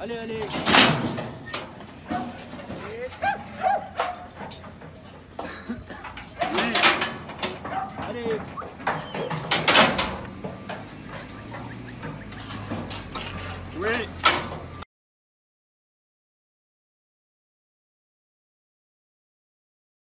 Allez, allez. Allez. Oui.